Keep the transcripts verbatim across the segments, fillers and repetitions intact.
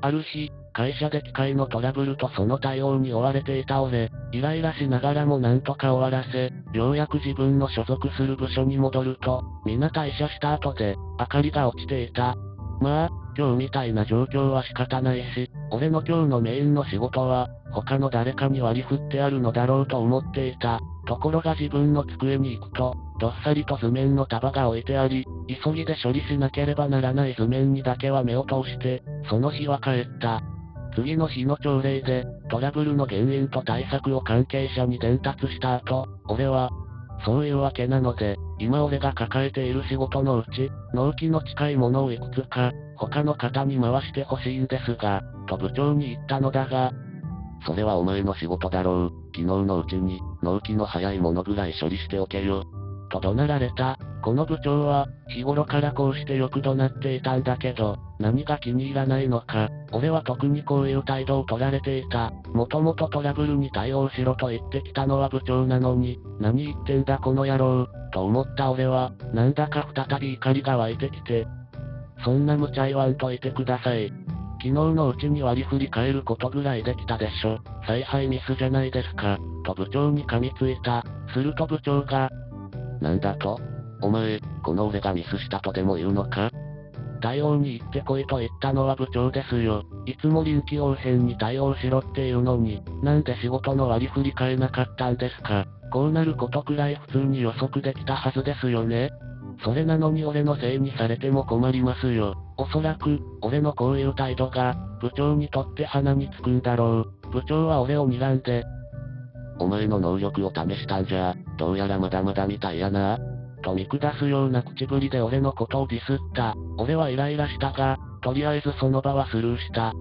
あるし、会社で機械のトラブルとその対応に追われていた俺、イライラしながらもなんとか終わらせ、ようやく自分の所属する部署に戻ると、皆退社した後で、明かりが落ちていた。まあ、今日みたいな状況は仕方ないし、俺の今日のメインの仕事は、他の誰かに割り振ってあるのだろうと思っていた。ところが自分の机に行くと、どっさりと図面の束が置いてあり、急ぎで処理しなければならない図面にだけは目を通して、その日は帰った。次の日の朝礼で、トラブルの原因と対策を関係者に伝達した後、俺は、そういうわけなので、今俺が抱えている仕事のうち、納期の近いものをいくつか、他の方に回してほしいんですが、と部長に言ったのだが、それはお前の仕事だろう、昨日のうちに、納期の早いものぐらい処理しておけよ、と怒鳴られた。この部長は、日頃からこうしてよく怒鳴っていたんだけど、何が気に入らないのか、俺は特にこういう態度を取られていた。もともとトラブルに対応しろと言ってきたのは部長なのに、何言ってんだこの野郎、と思った俺は、なんだか再び怒りが湧いてきて、そんな無茶言わんといてください。昨日のうちに割り振り変えることぐらいできたでしょ。采配ミスじゃないですか、と部長に噛みついた。すると部長が、なんだと？お前、この俺がミスしたとでも言うのか？対応に行ってこいと言ったのは部長ですよ。いつも臨機応変に対応しろっていうのに、なんで仕事の割り振り変えなかったんですか？こうなることくらい普通に予測できたはずですよね。それなのに俺のせいにされても困りますよ。おそらく、俺のこういう態度が、部長にとって鼻につくんだろう。部長は俺を睨んで、お前の能力を試したんじゃ、どうやらまだまだみたいやな。と見下すような口ぶりで俺のことをディスった。俺はイライラしたが、とりあえずその場はスルーした。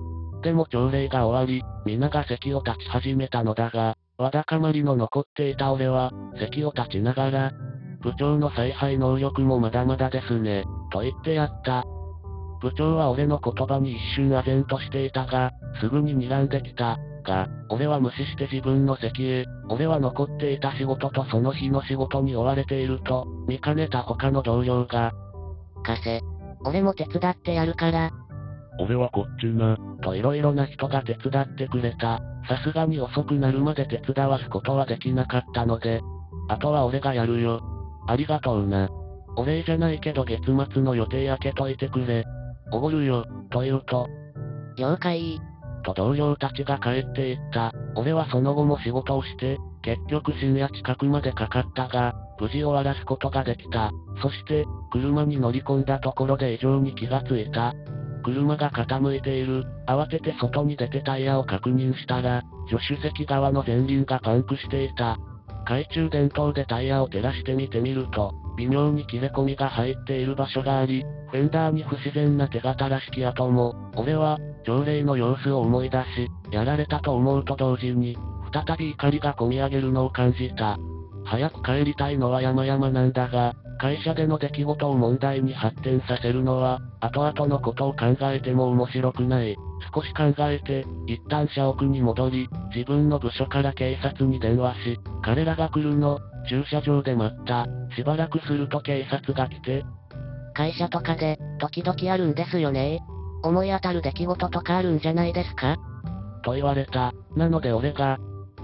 でも朝礼が終わり、皆が席を立ち始めたのだが、わだかまりの残っていた俺は、席を立ちながら、部長の采配能力もまだまだですね、と言ってやった。部長は俺の言葉に一瞬唖然としていたが、すぐに睨んできた。が、俺は無視して自分の席へ。俺は残っていた仕事とその日の仕事に追われていると、見かねた他の同僚が、貸せ、俺も手伝ってやるから。俺はこっちな。といろいろな人が手伝ってくれた。さすがに遅くなるまで手伝わすことはできなかったので、あとは俺がやるよ。ありがとうな。お礼じゃないけど月末の予定開けといてくれ。おごるよ、と言うと、了解。と同僚たちが帰っていった。俺はその後も仕事をして、結局深夜近くまでかかったが、無事終わらすことができた。そして、車に乗り込んだところで異常に気がついた。車が傾いている。慌てて外に出てタイヤを確認したら、助手席側の前輪がパンクしていた。懐中電灯でタイヤを照らしてみてみると、微妙に切れ込みが入っている場所があり、フェンダーに不自然な手形らしき跡も。俺は、朝礼の様子を思い出し、やられたと思うと同時に、再び怒りがこみ上げるのを感じた。早く帰りたいのは山々なんだが、会社での出来事を問題に発展させるのは、後々のことを考えても面白くない。少し考えて、一旦社屋に戻り、自分の部署から警察に電話し、彼らが来るの、駐車場で待った。しばらくすると警察が来て、会社とかで、時々あるんですよね。思い当たる出来事とかあるんじゃないですか？と言われた。なので俺が、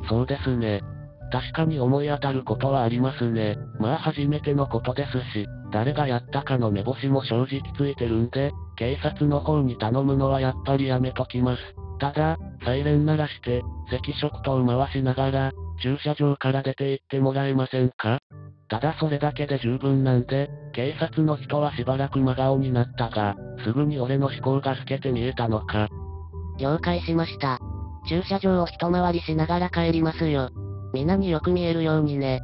そうですね。確かに思い当たることはありますね。まあ初めてのことですし、誰がやったかの目星も正直ついてるんで、警察の方に頼むのはやっぱりやめときます。ただ、サイレン鳴らして、赤色灯回しながら、駐車場から出て行ってもらえませんか？ただそれだけで十分なんで、警察の人はしばらく真顔になったが、すぐに俺の思考が透けて見えたのか。了解しました。駐車場を一回りしながら帰りますよ。皆によく見えるようにね。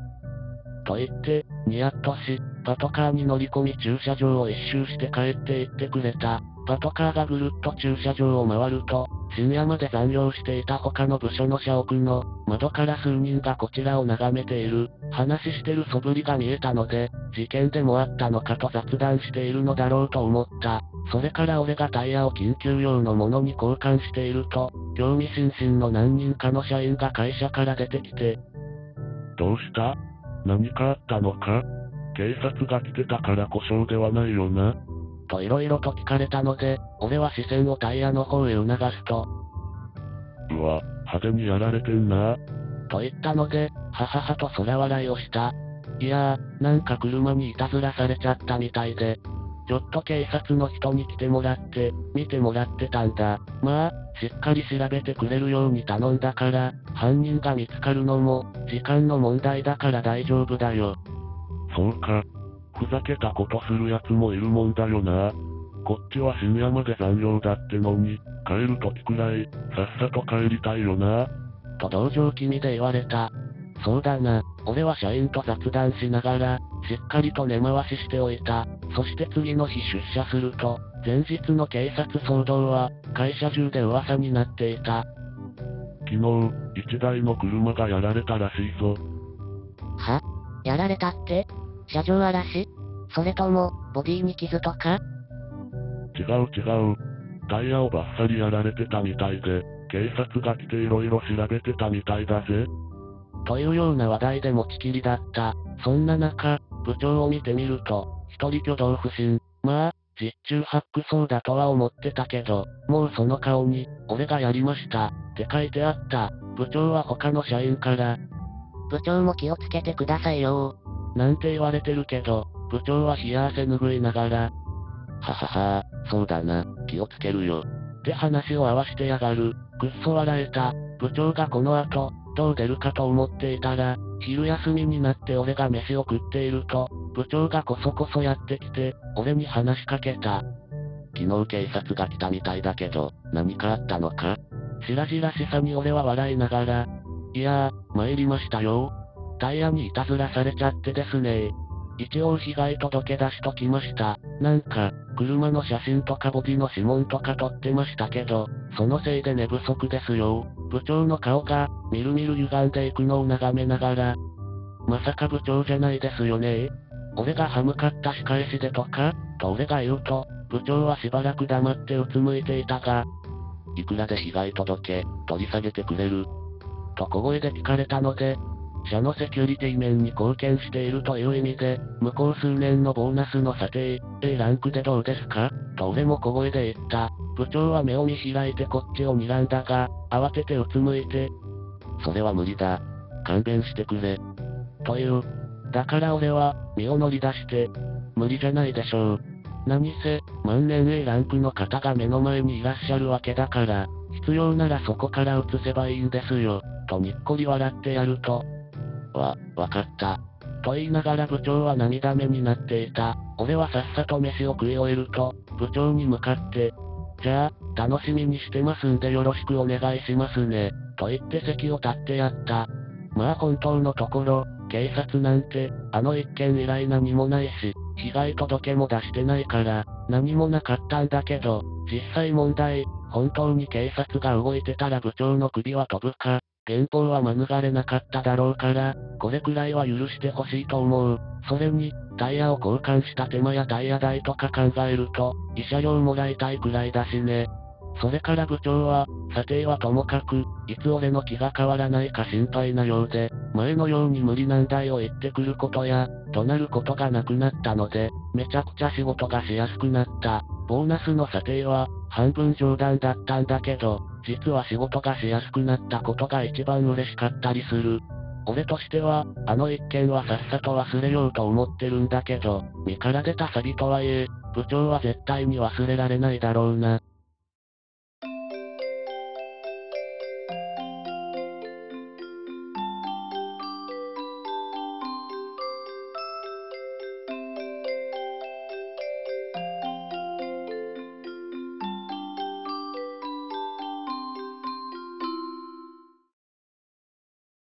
と言って、ニヤッとし、パトカーに乗り込み駐車場を一周して帰って行ってくれた。パトカーがぐるっと駐車場を回ると、深夜まで残業していた他の部署の社屋の窓から数人がこちらを眺めている。話してる素振りが見えたので、事件でもあったのかと雑談しているのだろうと思った。それから俺がタイヤを緊急用のものに交換していると、興味津々の何人かの社員が会社から出てきて、どうした？何かあったのか？警察が来てたから故障ではないよな。と色々と聞かれたので、俺は視線をタイヤの方へ促すと、うわ、派手にやられてんなと言ったので、はははと空笑いをした。いやー、なんか車にいたずらされちゃったみたいで、ちょっと警察の人に来てもらって、見てもらってたんだ。まあ、しっかり調べてくれるように頼んだから、犯人が見つかるのも、時間の問題だから大丈夫だよ。そうか。ふざけたことするやつもいるもんだよな。こっちは深夜まで残業だってのに、帰る時くらい、さっさと帰りたいよな。と同情気味で言われた。そうだな、俺は社員と雑談しながら、しっかりと根回ししておいた。そして次の日出社すると、前日の警察騒動は、会社中で噂になっていた。昨日、一台の車がやられたらしいぞ。は？やられたって？車上荒らし？それとも、ボディに傷とか？違う違う。タイヤをバッサリやられてたみたいで、警察が来て色々調べてたみたいだぜ。というような話題で持ちきりだった。そんな中、部長を見てみると、一人挙動不審。まあ、実中ハックそうだとは思ってたけど、もうその顔に、俺がやりました、って書いてあった。部長は他の社員から、部長も気をつけてくださいよー。なんて言われてるけど、部長は冷や汗拭いながら、はははー、そうだな、気をつけるよ。って話を合わしてやがる。くっそ笑えた。部長がこの後、どう出るかと思っていたら、昼休みになって俺が飯を食っていると、部長がこそこそやってきて、俺に話しかけた。昨日警察が来たみたいだけど、何かあったのか？白々しさに俺は笑いながら、いやー、参りましたよ。タイヤにいたずらされちゃってですね。一応被害届出しときました。なんか、車の写真とかボディの指紋とか撮ってましたけど、そのせいで寝不足ですよ。部長の顔が、みるみる歪んでいくのを眺めながら、まさか部長じゃないですよね。俺が歯向かった仕返しでとか、と俺が言うと、部長はしばらく黙ってうつむいていたが、いくらで被害届、取り下げてくれる？と小声で聞かれたので、社のセキュリティ面に貢献しているという意味で、向こう数年のボーナスの査定、A ランクでどうですか？と俺も小声で言った。部長は目を見開いてこっちを睨んだが、慌ててうつむいて、それは無理だ。勘弁してくれ。という。だから俺は、身を乗り出して、無理じゃないでしょう。何せ、万年 A ランクの方が目の前にいらっしゃるわけだから、必要ならそこから移せばいいんですよ。とにっこり笑ってやると、わ、わかった。と言いながら部長は涙目になっていた。俺はさっさと飯を食い終えると、部長に向かって、じゃあ、楽しみにしてますんでよろしくお願いしますね。と言って席を立ってやった。まあ本当のところ、警察なんて、あの一件以来何もないし、被害届も出してないから、何もなかったんだけど、実際問題、本当に警察が動いてたら部長の首は飛ぶか。現行は免れなかっただろうから、これくらいは許してほしいと思う。それに、タイヤを交換した手間やタイヤ代とか考えると、慰謝料もらいたいくらいだしね。それから部長は、査定はともかく、いつ俺の気が変わらないか心配なようで、前のように無理難題を言ってくることや、怒鳴ることがなくなったので、めちゃくちゃ仕事がしやすくなった。ボーナスの査定は、半分冗談だったんだけど、実は仕事がしやすくなったことが一番嬉しかったりする。俺としては、あの一件はさっさと忘れようと思ってるんだけど、身から出たサビとはいえ、部長は絶対に忘れられないだろうな。